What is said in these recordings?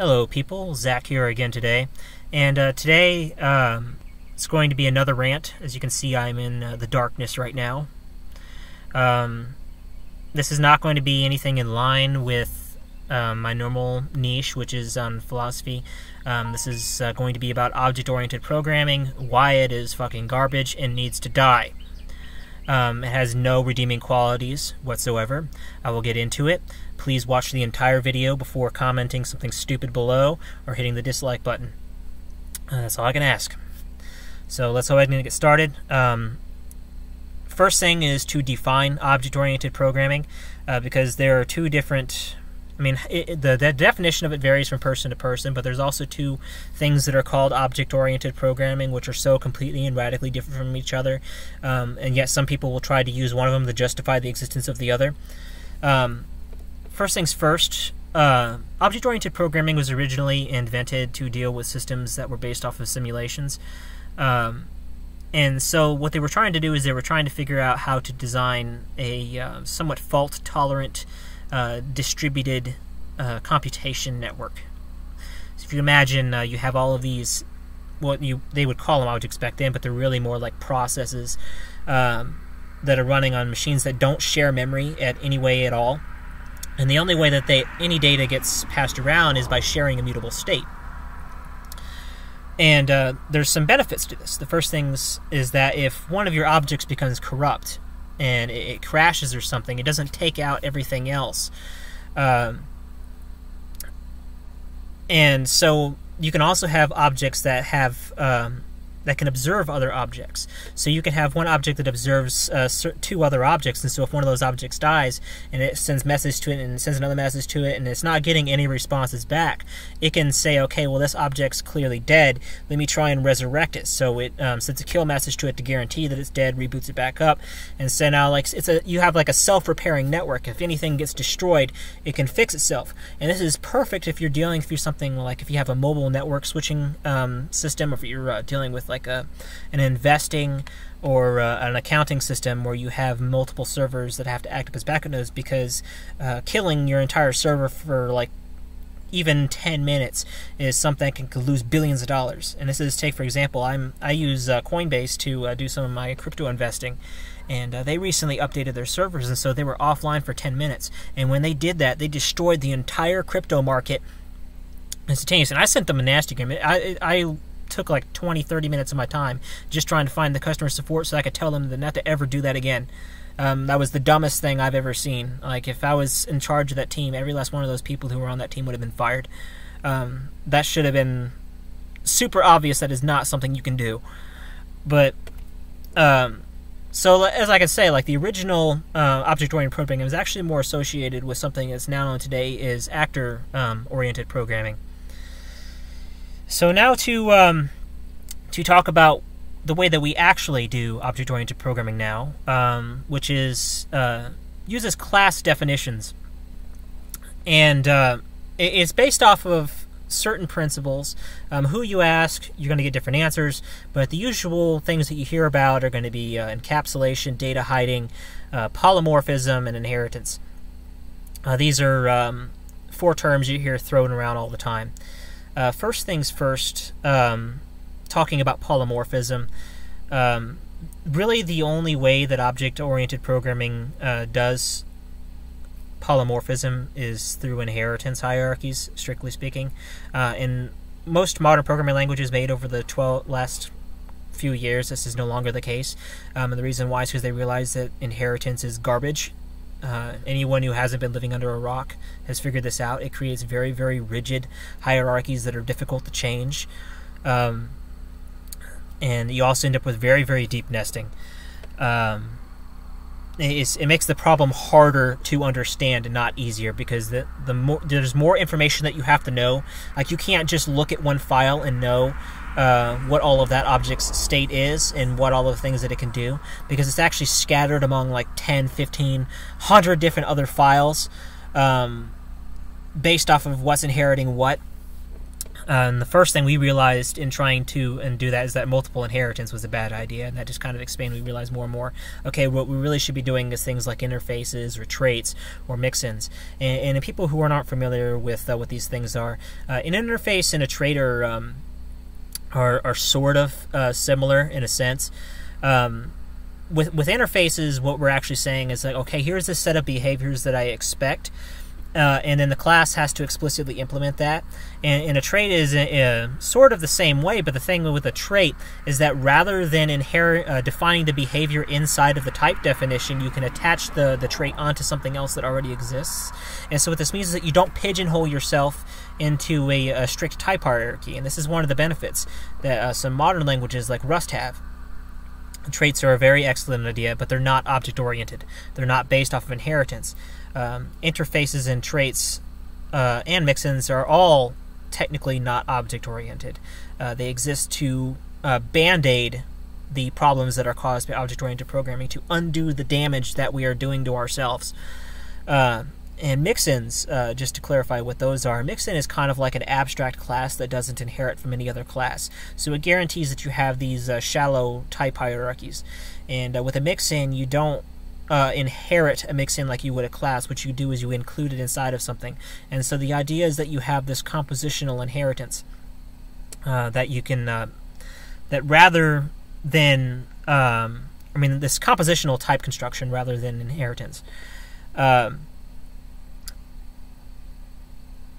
Hello people, Zach here again today, and today it's going to be another rant. As you can see, I'm in the darkness right now. This is not going to be anything in line with my normal niche, which is on philosophy. This is going to be about object-oriented programming, why it is fucking garbage and needs to die. It has no redeeming qualities whatsoever. I will get into it. Please watch the entire video before commenting something stupid below or hitting the dislike button. That's all I can ask. So let's go ahead and get started. First thing is to define object-oriented programming, because there are two different... I mean, the definition of it varies from person to person, but there's also two things that are called object-oriented programming, which are so completely and radically different from each other, and yet some people will try to use one of them to justify the existence of the other. First things first, object-oriented programming was originally invented to deal with systems that were based off of simulations. And so what they were trying to do is they were trying to figure out how to design a somewhat fault-tolerant distributed computation network. So if you imagine you have all of these, what they would call them, I would expect them, but they're really more like processes that are running on machines that don't share memory at any way at all. And the only way that any data gets passed around is by sharing a mutable state. And there's some benefits to this. The first thing is that if one of your objects becomes corrupt, and it crashes or something, it doesn't take out everything else. And so you can also have objects that have that can observe other objects. So you can have one object that observes two other objects, and so if one of those objects dies, and it sends message to it, and it sends another message to it, and it's not getting any responses back, it can say, okay, well, this object's clearly dead, let me try and resurrect it. So it sends a kill message to it to guarantee that it's dead, reboots it back up, and so now you have like a self-repairing network. If anything gets destroyed, it can fix itself. And this is perfect if you're dealing through something like if you have a mobile network switching system, or if you're dealing with like an investing or an accounting system where you have multiple servers that have to act up as backup nodes, because killing your entire server for like even 10 minutes is something that can lose billions of dollars. And this is, take for example, I use Coinbase to do some of my crypto investing, and they recently updated their servers, and so they were offline for 10 minutes. And when they did that, they destroyed the entire crypto market instantaneously. And I sent them a nasty comment. I took like 20-30 minutes of my time just trying to find the customer support so I could tell them not to ever do that again. That was the dumbest thing I've ever seen. Like, if I was in charge of that team, every last one of those people who were on that team would have been fired. That should have been super obvious. That is not something you can do. But so as I can say, like, the original object-oriented programming was actually more associated with something that's now known today is actor-oriented programming. So now to talk about the way that we actually do object-oriented programming now, which is uses class definitions, and it's based off of certain principles. Who you ask, you're going to get different answers, but the usual things that you hear about are going to be encapsulation, data hiding, polymorphism, and inheritance. These are four terms you hear thrown around all the time. First things first, talking about polymorphism, really the only way that object-oriented programming does polymorphism is through inheritance hierarchies, strictly speaking. In most modern programming languages made over the last few years, this is no longer the case. And the reason why is because they realize that inheritance is garbage. Anyone who hasn't been living under a rock has figured this out. It creates very, very rigid hierarchies that are difficult to change. And you also end up with very, very deep nesting. It makes the problem harder to understand and not easier, because there's more information that you have to know. Like, you can't just look at one file and know what all of that object's state is and what all of the things that it can do, because it's actually scattered among like 10, 15, 100 different other files based off of what's inheriting what. And the first thing we realized in trying to do that is that multiple inheritance was a bad idea, and that just kind of expanded. We realized more and more, okay, what we really should be doing is things like interfaces or traits or mixins. And people who are not familiar with what these things are, an interface and a trait are sort of similar in a sense. With interfaces, what we're actually saying is like, okay, here's the set of behaviors that I expect. And then the class has to explicitly implement that. And a trait is sort of the same way, but the thing with a trait is that rather than defining the behavior inside of the type definition, you can attach the trait onto something else that already exists. And so what this means is that you don't pigeonhole yourself into a strict type hierarchy. And this is one of the benefits that some modern languages like Rust have. Traits are a very excellent idea, but they're not object-oriented. They're not based off of inheritance. Interfaces and traits and mixins are all technically not object-oriented. They exist to band-aid the problems that are caused by object-oriented programming, to undo the damage that we are doing to ourselves. And mixins, just to clarify what those are, mixin is kind of like an abstract class that doesn't inherit from any other class. So it guarantees that you have these shallow type hierarchies. And with a mixin, you don't inherit a mixin like you would a class. What you do is you include it inside of something. And so the idea is that you have this compositional inheritance that you can, that rather than, I mean, this compositional type construction rather than inheritance.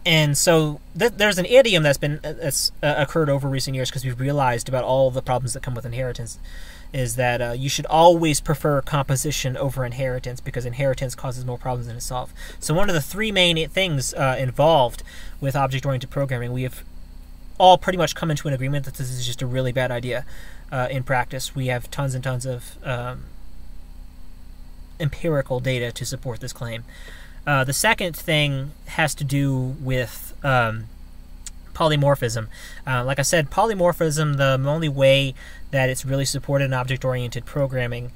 And so there's an idiom that's occurred over recent years because we've realized about all the problems that come with inheritance is that you should always prefer composition over inheritance because inheritance causes more problems than it solves. So one of the three main things involved with object-oriented programming, we have all pretty much come into an agreement that this is just a really bad idea in practice. We have tons and tons of empirical data to support this claim. The second thing has to do with polymorphism. Like I said, polymorphism, the only way that it's really supported in object-oriented programming,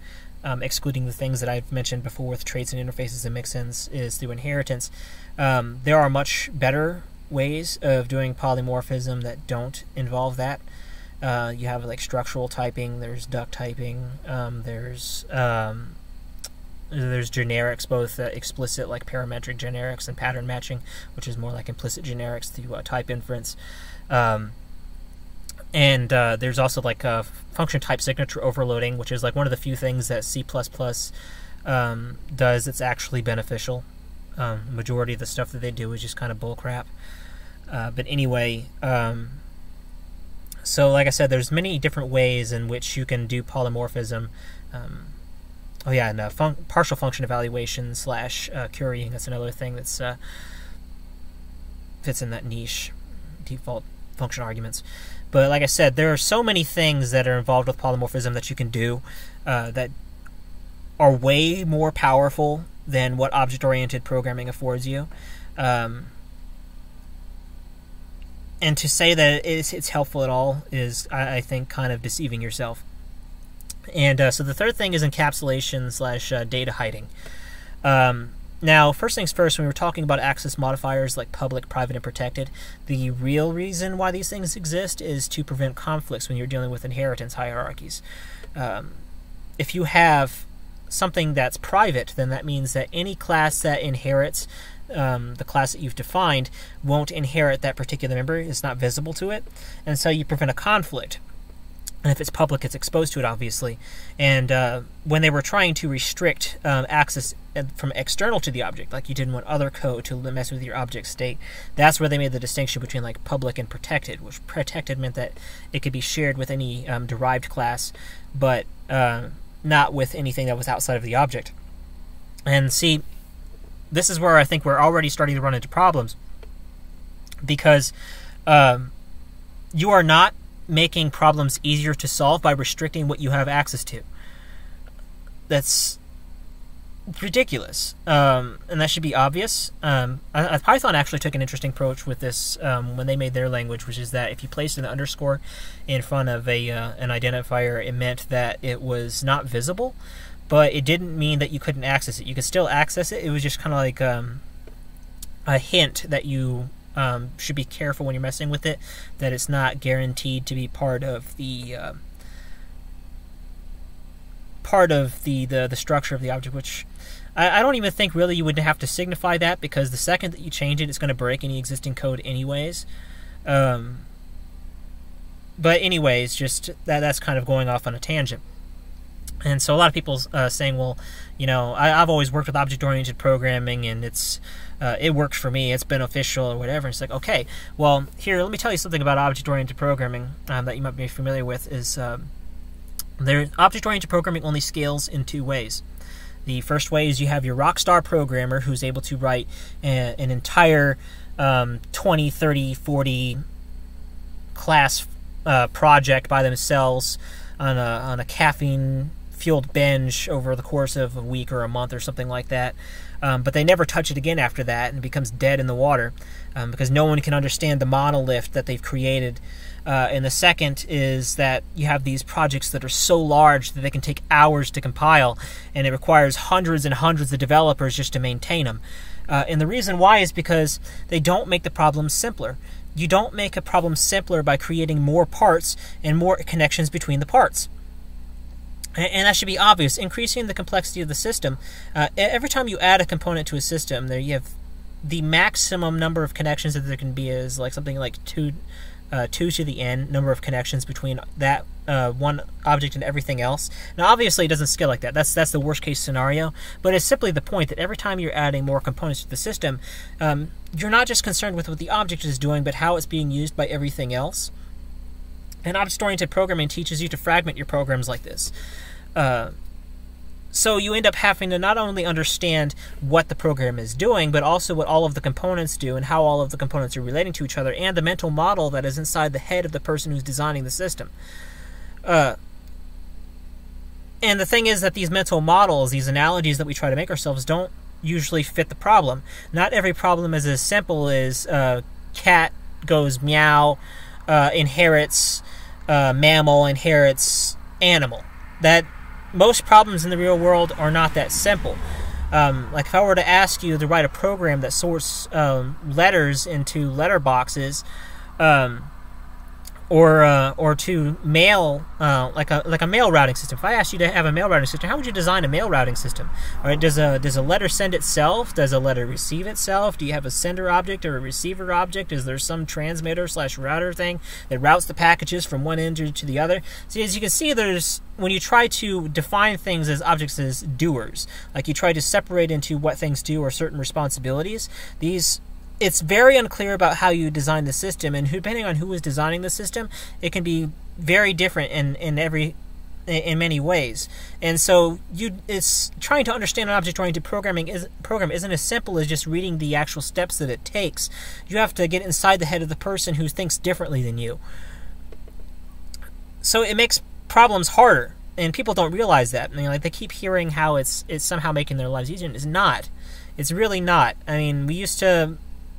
excluding the things that I've mentioned before with traits and interfaces and mixins, is through inheritance. There are much better ways of doing polymorphism that don't involve that. You have like structural typing, there's duck typing, there's generics, both explicit like parametric generics and pattern matching, which is more like implicit generics through type inference. And there's also like function type signature overloading, which is like one of the few things that C++ does that's actually beneficial. Majority of the stuff that they do is just kind of bullcrap. But anyway, so like I said, there's many different ways in which you can do polymorphism. Oh yeah, and partial function evaluation / currying, that's another thing that's fits in that niche, default function arguments. But like I said, there are so many things that are involved with polymorphism that you can do that are way more powerful than what object-oriented programming affords you. And to say that it's helpful at all is, I think, kind of deceiving yourself. And so the third thing is encapsulation / data hiding. Now, first things first, when we were talking about access modifiers like public, private, and protected, the real reason why these things exist is to prevent conflicts when you're dealing with inheritance hierarchies. If you have something that's private, then that means that any class that inherits the class that you've defined won't inherit that particular member. It's not visible to it, and so you prevent a conflict. And if it's public, it's exposed to it, obviously. And when they were trying to restrict access from external to the object, like you didn't want other code to mess with your object state, that's where they made the distinction between like public and protected, which protected meant that it could be shared with any derived class, but not with anything that was outside of the object. And see, this is where I think we're already starting to run into problems, because you are not making problems easier to solve by restricting what you have access to. That's ridiculous, and that should be obvious. Python actually took an interesting approach with this when they made their language, which is that if you placed an underscore in front of an identifier, it meant that it was not visible, but it didn't mean that you couldn't access it. You could still access it. It was just kind of like a hint that you Should be careful when you're messing with it that it's not guaranteed to be part of the structure of the object, which I don't even think really you would have to signify that, because the second that you change it, it's going to break any existing code anyways. But anyways, just that's kind of going off on a tangent. And so a lot of people saying, well, you know, I've always worked with object-oriented programming, and it works for me. It's beneficial or whatever. And it's like, okay, well, here, let me tell you something about object-oriented programming that you might be familiar with. Is object-oriented programming only scales in two ways. The first way is you have your rock star programmer who's able to write an entire 20, 30, 40 class project by themselves on a caffeine-fueled binge over the course of a week or a month or something like that. But they never touch it again after that, and it becomes dead in the water because no one can understand the monolith that they've created. And the second is that you have these projects that are so large that they can take hours to compile, and it requires hundreds and hundreds of developers just to maintain them. And the reason why is because they don't make the problem simpler. You don't make a problem simpler by creating more parts and more connections between the parts. And that should be obvious. Increasing the complexity of the system, every time you add a component to a system, there you have the maximum number of connections that there can be is like something like 2 to the n number of connections between that one object and everything else. Now, obviously, it doesn't scale like that. That's the worst case scenario. But it's simply the point that every time you're adding more components to the system, you're not just concerned with what the object is doing, but how it's being used by everything else. And object-oriented programming teaches you to fragment your programs like this. So you end up having to not only understand what the program is doing, but also what all of the components do and how all of the components are relating to each other, and the mental model that is inside the head of the person who's designing the system. And the thing is that these mental models, these analogies that we try to make ourselves, don't usually fit the problem. Not every problem is as simple as cat goes meow, inherits mammal, inherits animal. That most problems in the real world are not that simple. Like if I were to ask you to write a program that sorts letters into letter boxes, or to mail, like a mail routing system. If I asked you to have a mail routing system, how would you design a mail routing system? All right, does a letter send itself? Does a letter receive itself? Do you have a sender object or a receiver object? Is there some transmitter/router thing that routes the packages from one end to the other? See, as you can see, there's, when you try to define things as objects as doers, like you try to separate into what things do or certain responsibilities, these, it's very unclear about how you design the system, and depending on who is designing the system, it can be very different in many ways. And so it's trying to understand an object-oriented program isn't as simple as just reading the actual steps that it takes. You have to get inside the head of the person who thinks differently than you. So it makes problems harder, and people don't realize that. I mean, like, they keep hearing how it's somehow making their lives easier, and it's not. It's really not. I mean, we used to,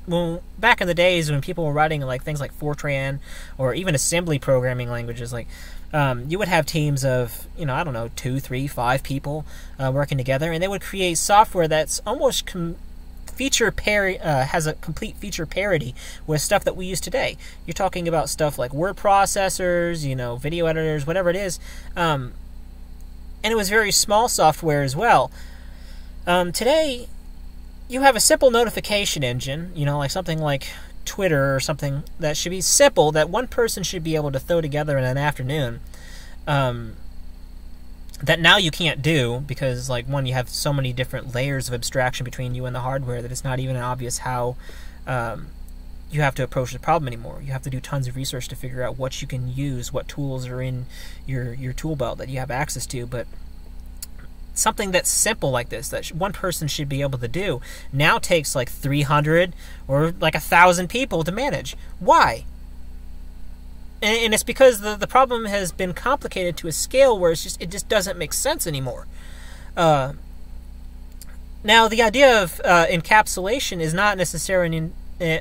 well, back in the days when people were writing like things like Fortran or even assembly programming languages, like you would have teams of, you know, I don't know, 2, 3, 5 people working together, and they would create software that's almost has a complete feature parity with stuff that we use today. You're talking about stuff like word processors, you know, video editors, whatever it is, and it was very small software as well. Today, you have a simple notification engine, you know, like something like Twitter or something that should be simple, that one person should be able to throw together in an afternoon. That now you can't do because, like, one, you have so many different layers of abstraction between you and the hardware that it's not even obvious how you have to approach the problem anymore. You have to do tons of research to figure out what you can use, what tools are in your tool belt that you have access to, but something that's simple like this, that one person should be able to do, now takes like 300 or like 1,000 people to manage. Why? And it's because the problem has been complicated to a scale where it just doesn't make sense anymore. Now, the idea of encapsulation is not necessarily,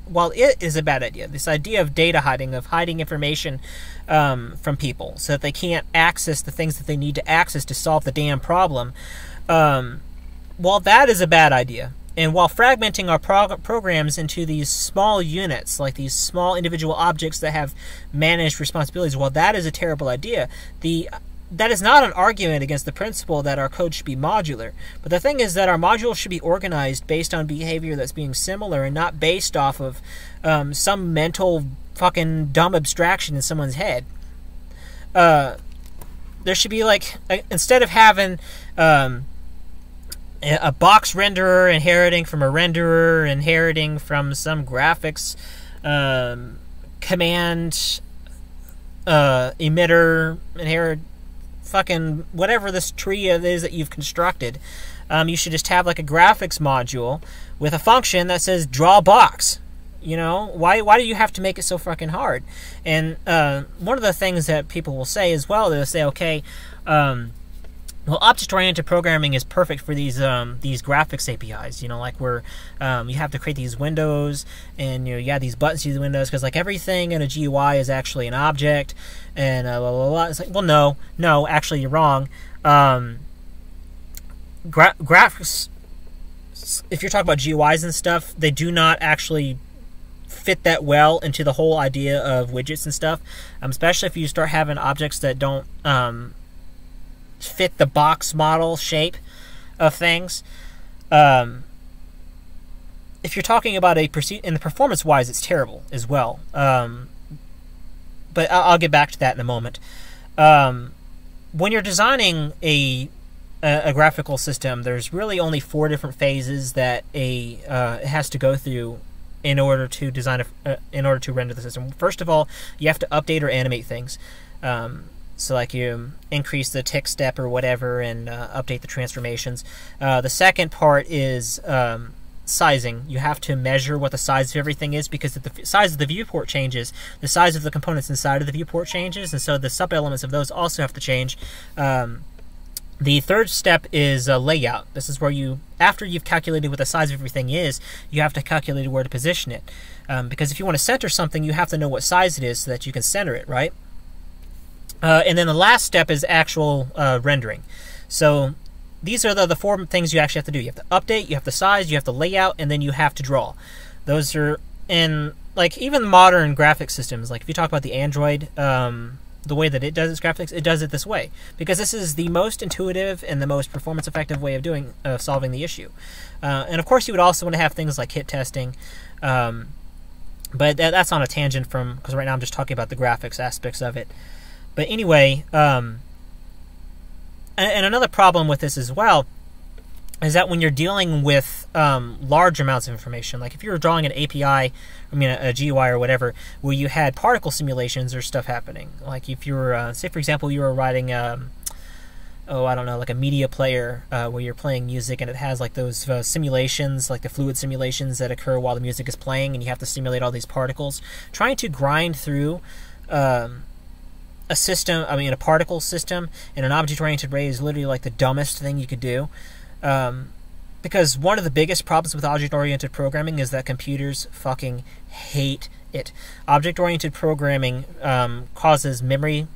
while it is a bad idea, this idea of data hiding, of hiding information from people so that they can't access the things that they need to access to solve the damn problem, while that is a bad idea, And while fragmenting our programs into these small units, like these small individual objects that have managed responsibilities, while that is a terrible idea, that is not an argument against the principle that our code should be modular. But the thing is that our modules should be organized based on behavior that's being similar and not based off of some mental fucking dumb abstraction in someone's head. There should be, like, instead of having a box renderer inheriting from a renderer, inheriting from some graphics command emitter, inherit fucking whatever this tree is that you've constructed, you should just have like a graphics module with a function that says draw box. You know, why do you have to make it so fucking hard? And one of the things that people will say as well, they'll say, okay, well, object-oriented programming is perfect for these graphics APIs. You know, like where you have to create these windows, and you know, you have these buttons to the windows because like everything in a GUI is actually an object, and blah blah blah. It's like, well, no, actually, you're wrong. Graphics, if you're talking about GUIs and stuff, they do not actually fit that well into the whole idea of widgets and stuff, especially if you start having objects that don't fit the box model shape of things. If you're talking about and the performance-wise, it's terrible as well. But I'll get back to that in a moment. When you're designing a graphical system, there's really only 4 different phases that it has to go through in order to render the system. First of all, you have to update or animate things. So like you increase the tick step or whatever and update the transformations. The second part is sizing. You have to measure what the size of everything is, because if the size of the viewport changes, the size of the components inside of the viewport changes, and so the sub-elements of those also have to change. The third step is layout. This is where after you've calculated what the size of everything is, you have to calculate where to position it. Because if you want to center something, you have to know what size it is so that you can center it, right? And then the last step is actual rendering. So these are the 4 things you actually have to do. You have to update, you have to size, you have to layout, and then you have to draw. Those are in, like, even modern graphic systems. Like if you talk about the Android, the way that it does its graphics, it does it this way, because this is the most intuitive and the most performance effective way of solving the issue. And of course you would also want to have things like hit testing, but that's on a tangent because right now I'm just talking about the graphics aspects of it. But anyway, and another problem with this as well is that when you're dealing with large amounts of information, like if you were drawing an API, a GUI or whatever, where you had particle simulations or stuff happening, like if you were, say for example, you were writing, I don't know, like a media player where you're playing music and it has like those simulations, like the fluid simulations that occur while the music is playing, and you have to simulate all these particles. Trying to grind through a particle system in an object-oriented array is literally like the dumbest thing you could do, because one of the biggest problems with object-oriented programming is that computers fucking hate it. Object-oriented programming causes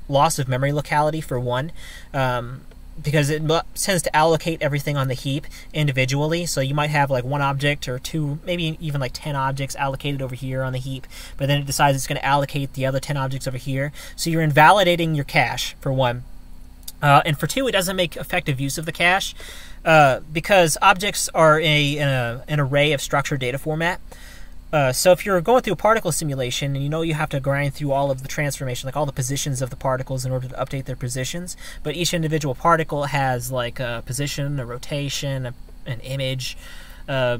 loss of memory locality, for one, because it tends to allocate everything on the heap individually. So you might have like one object or 2, maybe even like 10 objects allocated over here on the heap, but then it decides it's going to allocate the other 10 objects over here. So you're invalidating your cache, for one. And for 2, it doesn't make effective use of the cache, because objects are an array of structured data format. So if you're going through a particle simulation and you know you have to grind through all of the transformation, like all the positions of the particles in order to update their positions, but each individual particle has like a position, a rotation, an image, a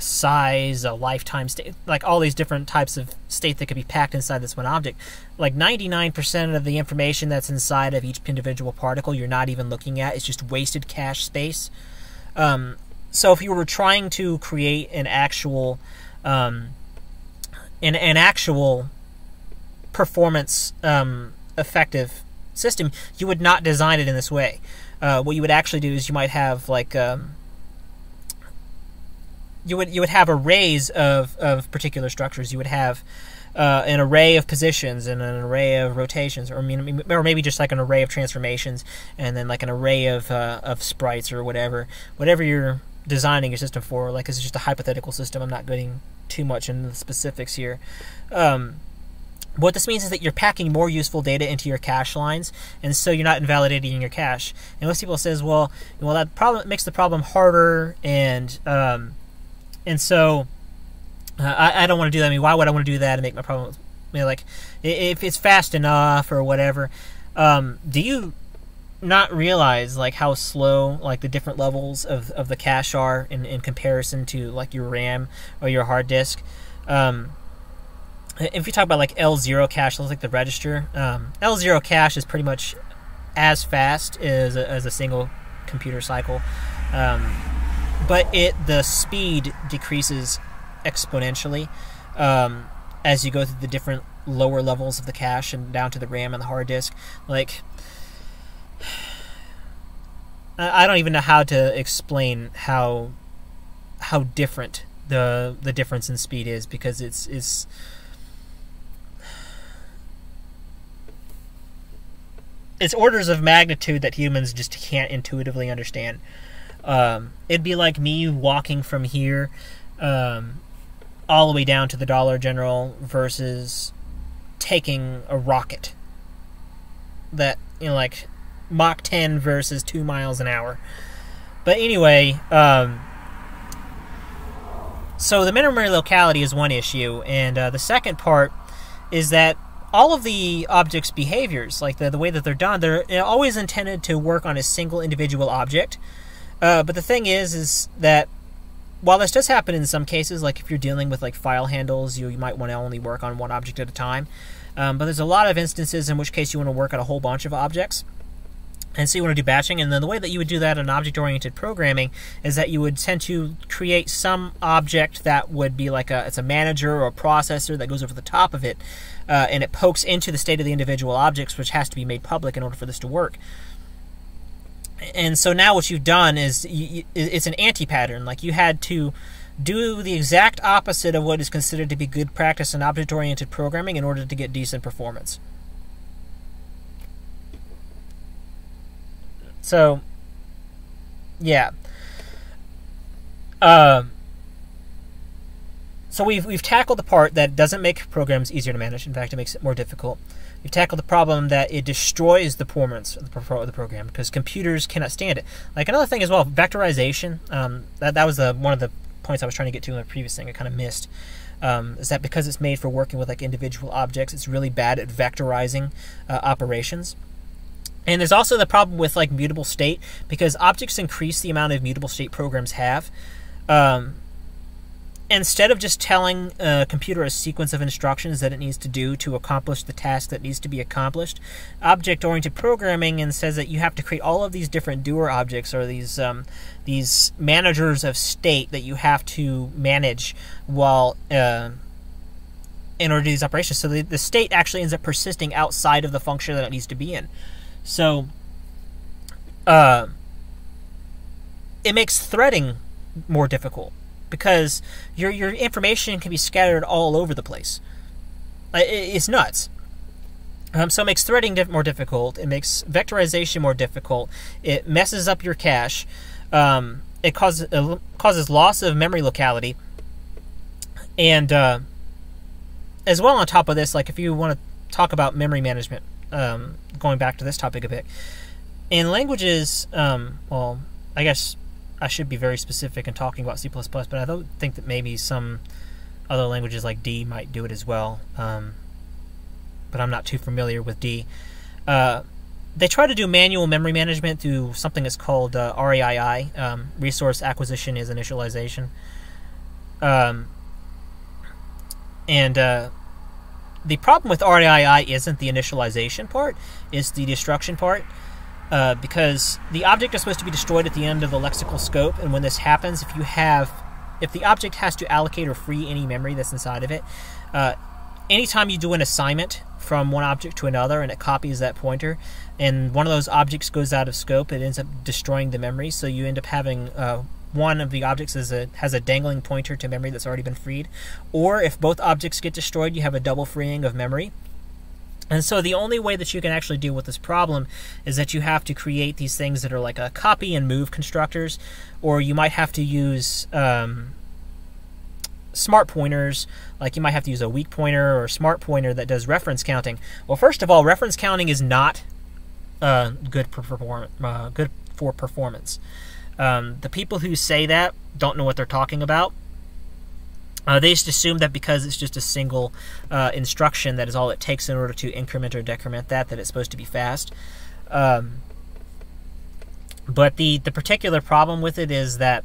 size, a lifetime state, like all these different types of state that could be packed inside this one object. Like 99% of the information that's inside of each individual particle you're not even looking at. It's just wasted cache space. So if you were trying to create an actual performance effective system, you would not design it in this way. What you would actually do is you might have like you would have arrays of particular structures. You would have an array of positions and an array of rotations, or maybe just like an array of transformations, and then like an array of sprites or whatever designing a system for. Like, this is just a hypothetical system. I'm not getting too much into the specifics here. What this means is that you're packing more useful data into your cache lines, and so you're not invalidating your cache. And most people says, well, that problem makes the problem harder, and so I don't want to do that. I mean, why would I want to do that and make my problem? You know, like, if it's fast enough or whatever. Do you not realize like how slow like the different levels of the cache are in comparison to like your RAM or your hard disk? If you talk about like L0 cache, like the register, L0 cache is pretty much as fast as a single computer cycle, but the speed decreases exponentially as you go through the different lower levels of the cache and down to the RAM and the hard disk. Like, I don't even know how to explain how different the difference in speed is, because it's it's orders of magnitude that humans just can't intuitively understand. It'd be like me walking from here all the way down to the Dollar General versus taking a rocket. That, you know, like Mach 10 versus 2 miles an hour. But anyway, so the minimum locality is one issue, and the second part is that all of the objects' behaviors, like the way that they're done, they're always intended to work on a single individual object. But the thing is that while this does happen in some cases, like if you're dealing with like file handles, you might want to only work on one object at a time. But there's a lot of instances in which case you want to work on a whole bunch of objects. And so you want to do batching, and then the way that you would do that in object-oriented programming is that you would tend to create some object that would be like it's a manager or a processor that goes over the top of it, and it pokes into the state of the individual objects, which has to be made public in order for this to work. And so now what you've done is it's an anti-pattern. Like, you had to do the exact opposite of what is considered to be good practice in object-oriented programming in order to get decent performance. So, yeah. So we've tackled the part that doesn't make programs easier to manage. In fact, it makes it more difficult. We've tackled the problem that it destroys the performance of the program because computers cannot stand it. Like, another thing as well, vectorization. That was one of the points I was trying to get to in the previous thing. I kind of missed. Is that because it's made for working with like individual objects, it's really bad at vectorizing operations. And there's also the problem with like mutable state, because objects increase the amount of mutable state programs have. Instead of just telling a computer a sequence of instructions that it needs to do to accomplish the task that needs to be accomplished, object-oriented programming says that you have to create all of these different doer objects, or these managers of state that you have to manage while in order to do these operations. So the state actually ends up persisting outside of the function that it needs to be in. So, it makes threading more difficult because your information can be scattered all over the place. It's nuts. So it makes threading more difficult. It makes vectorization more difficult. It messes up your cache. It causes loss of memory locality. And as well, on top of this, like if you want to talk about memory management, going back to this topic a bit, in languages, well, I guess I should be very specific in talking about C++, but I don't think that maybe some other languages like D might do it as well, but I'm not too familiar with D. They try to do manual memory management through something that's called RAII, Resource Acquisition is Initialization, the problem with RAII isn't the initialization part, it's the destruction part, because the object is supposed to be destroyed at the end of the lexical scope, and when this happens, if the object has to allocate or free any memory that's inside of it, anytime you do an assignment from one object to another and it copies that pointer, and one of those objects goes out of scope, it ends up destroying the memory, so you end up having one of the objects has a dangling pointer to memory that's already been freed. Or if both objects get destroyed, you have a double freeing of memory. And so the only way that you can actually deal with this problem is that you have to create these things that are like a copy and move constructors, or you might have to use smart pointers. Like you might have to use a weak pointer or a smart pointer that does reference counting. Well, first of all, reference counting is not good for performance. The people who say that don't know what they're talking about. They just assume that because it's just a single instruction, that is all it takes in order to increment or decrement that it's supposed to be fast. But the particular problem with it is that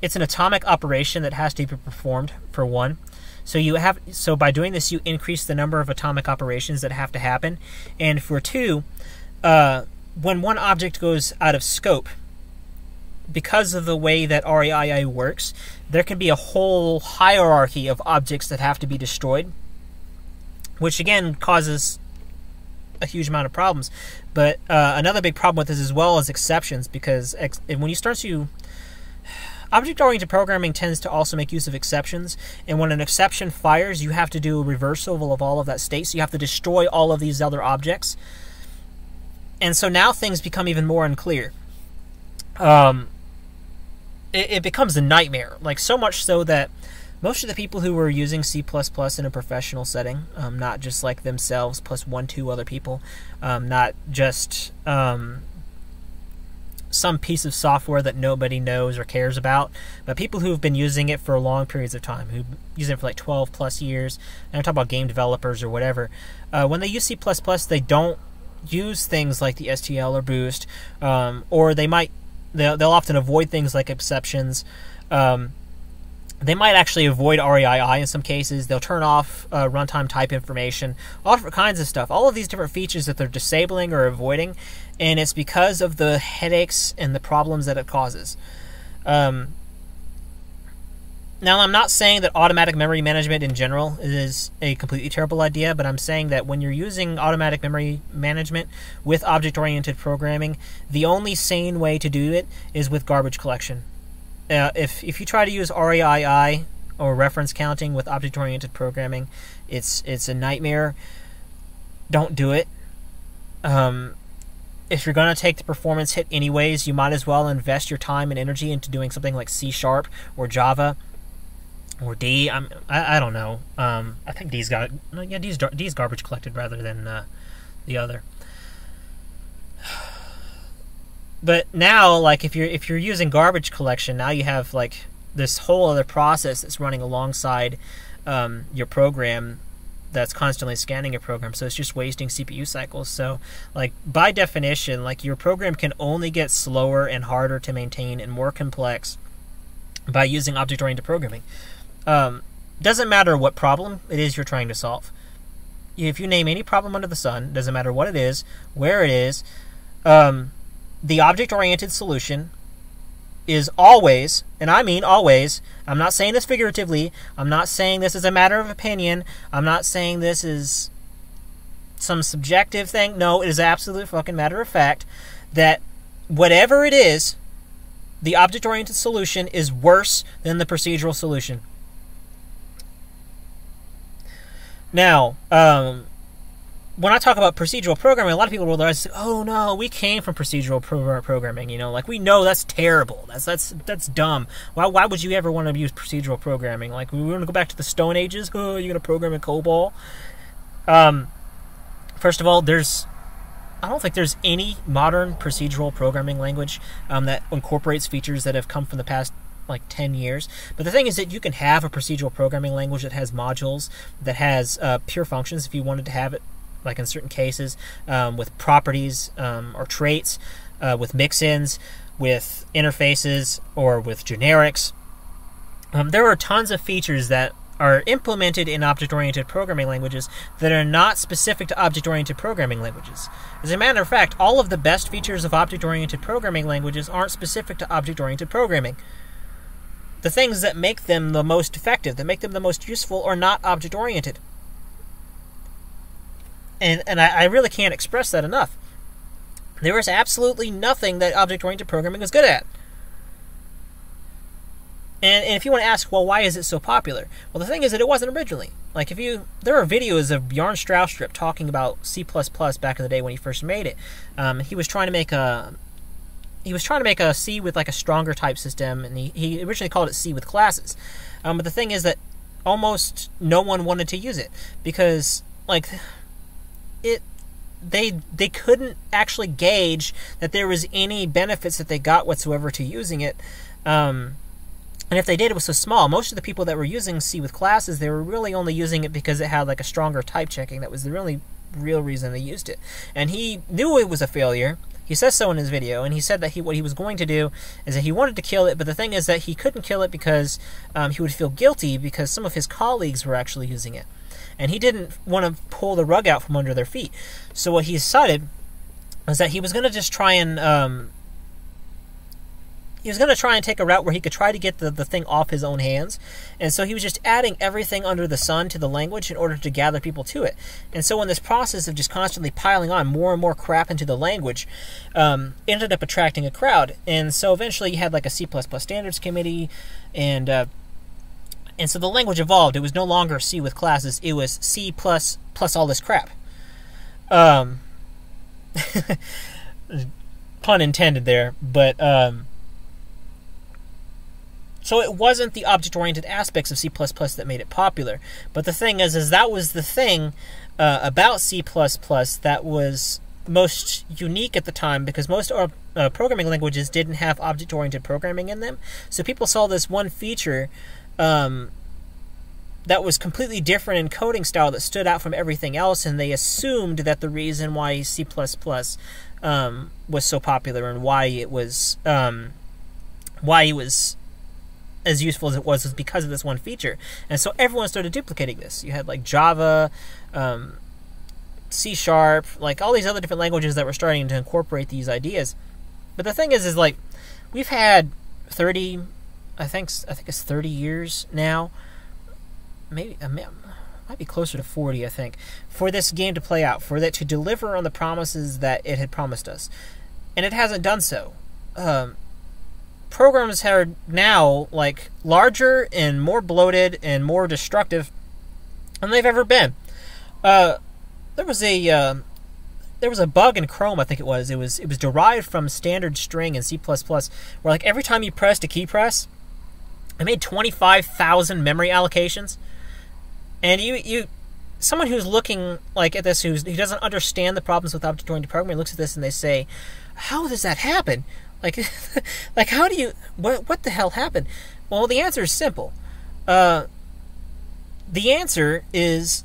it's an atomic operation that has to be performed, for one. So by doing this, you increase the number of atomic operations that have to happen. And for two, when one object goes out of scope, because of the way that RAII works, there can be a whole hierarchy of objects that have to be destroyed, which again causes a huge amount of problems. But another big problem with this as well is exceptions, because when you start to... Object-oriented programming tends to also make use of exceptions, and when an exception fires, you have to do a reversal of all of that state, so you have to destroy all of these other objects. And so now things become even more unclear. It becomes a nightmare, like so much so that most of the people who were using C++ in a professional setting, not just like themselves plus 1, 2 other people, not just some piece of software that nobody knows or cares about, but people who've been using it for long periods of time, who use it for like 12 plus years, and I'm talking about game developers or whatever, when they use C++, they don't use things like the STL or boost, or they'll often avoid things like exceptions. They might actually avoid RAII in some cases. They'll turn off runtime type information, all different kinds of stuff, all of these different features that they're disabling or avoiding, and it's because of the headaches and the problems that it causes. Now, I'm not saying that automatic memory management in general is a completely terrible idea, but I'm saying that when you're using automatic memory management with object-oriented programming, the only sane way to do it is with garbage collection. If you try to use RAII or reference counting with object-oriented programming, it's a nightmare. Don't do it. If you're going to take the performance hit anyways, you might as well invest your time and energy into doing something like C# or Java or D. I don't know. I think D's garbage collected rather than the other. But now, like, if you're using garbage collection, now you have like this whole other process that's running alongside your program that's constantly scanning your program, so it's just wasting CPU cycles. So, like, by definition, like, your program can only get slower and harder to maintain and more complex by using object-oriented programming. Doesn't matter what problem it is you're trying to solve. If you name any problem under the sun, doesn't matter what it is, where it is, the object-oriented solution is always, and I mean always, I'm not saying this figuratively, I'm not saying this is a matter of opinion, I'm not saying this is some subjective thing, no, it is absolute fucking matter of fact that whatever it is, the object-oriented solution is worse than the procedural solution. Now, when I talk about procedural programming, a lot of people will realize, oh no, we came from procedural programming, you know, like, we know that's terrible, that's dumb. Why would you ever want to use procedural programming? Like, we want to go back to the Stone Ages? Oh, you're gonna program in COBOL? First of all, I don't think there's any modern procedural programming language that incorporates features that have come from the past like 10 years. But the thing is that you can have a procedural programming language that has modules, that has pure functions if you wanted to have it, like in certain cases, with properties or traits, with mix-ins, with interfaces, or with generics. There are tons of features that are implemented in object-oriented programming languages that are not specific to object-oriented programming languages. As a matter of fact, all of the best features of object-oriented programming languages aren't specific to object-oriented programming. The things that make them the most effective, that make them the most useful, are not object-oriented. And I really can't express that enough. There is absolutely nothing that object-oriented programming is good at. And if you want to ask, well, why is it so popular? Well, the thing is that it wasn't originally. Like, there are videos of Bjarne Stroustrup talking about C++ back in the day when he first made it. He was trying to make a C with like a stronger type system, and he originally called it C with classes. But the thing is that almost no one wanted to use it because, like, they couldn't actually gauge that there was any benefits that they got whatsoever to using it. And if they did, it was so small. Most of the people that were using C with classes, they were really only using it because it had like a stronger type checking. That was the really real reason they used it. And he knew it was a failure. He says so in his video, and he said that what he was going to do is that he wanted to kill it, but the thing is that he couldn't kill it because he would feel guilty because some of his colleagues were actually using it. And he didn't want to pull the rug out from under their feet. So what he decided was that he was going to just try and... He was going to try and take a route where he could try to get the thing off his own hands. And so he was just adding everything under the sun to the language in order to gather people to it. And so in this process of just constantly piling on more and more crap into the language, ended up attracting a crowd. And so eventually you had like a C++ standards committee, and so the language evolved. It was no longer C with classes. It was C++ plus all this crap. Pun intended there, but... So it wasn't the object-oriented aspects of C++ that made it popular. But the thing is that was the thing about C++ that was most unique at the time, because most programming languages didn't have object-oriented programming in them. So people saw this one feature that was completely different in coding style that stood out from everything else, and they assumed that the reason why C++ was so popular and why it was as useful as it was because of this one feature. And so everyone started duplicating this. You had like Java, C#, like all these other different languages that were starting to incorporate these ideas. But the thing is like we've had 30, I think it's 30 years now, maybe might be closer to 40, I think, for this game to play out, for that to deliver on the promises that it had promised us, and it hasn't done so. Programs are now like larger and more bloated and more destructive than they've ever been. There was a bug in Chrome, I think it was derived from standard string in C++, where like every time you pressed a key press, it made 25,000 memory allocations, and you someone who's looking like at this who doesn't understand the problems with object-oriented programming looks at this and they say, "How does that happen?" Like, how do you... What the hell happened? Well, the answer is simple. The answer is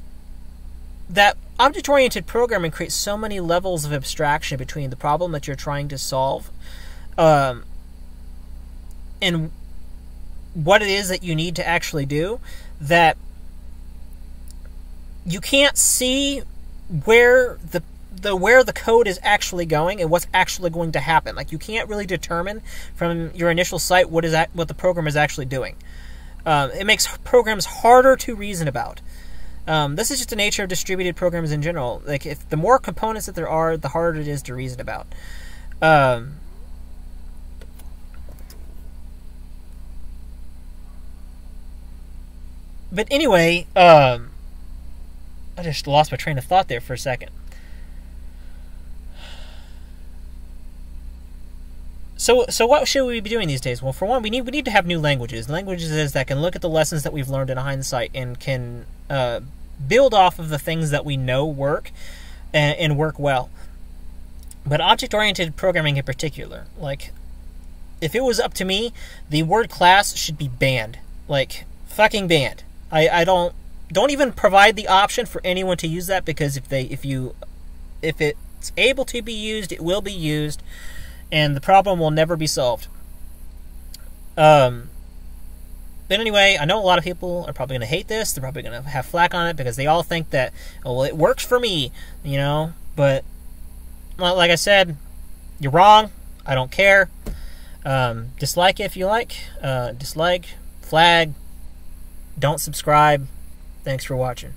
that object-oriented programming creates so many levels of abstraction between the problem that you're trying to solve and what it is that you need to actually do, that you can't see where the code is actually going and what's actually going to happen. Like, you can't really determine from your initial sight what the program is actually doing. It makes programs harder to reason about. This is just the nature of distributed programs in general. Like, if the more components that there are, the harder it is to reason about. But anyway, I just lost my train of thought there for a second. So what should we be doing these days? Well, for one, we need to have new languages. Languages that can look at the lessons that we've learned in hindsight and can build off of the things that we know work and work well. But object-oriented programming in particular, like, if it was up to me, the word class should be banned. Like, fucking banned. I don't even provide the option for anyone to use that, because if it's able to be used, it will be used. And the problem will never be solved. But anyway, I know a lot of people are probably going to hate this. They're probably going to have flack on it because they all think that, oh, well, it works for me, you know. But like I said, you're wrong. I don't care. Dislike it if you like. Dislike, flag, don't subscribe. Thanks for watching.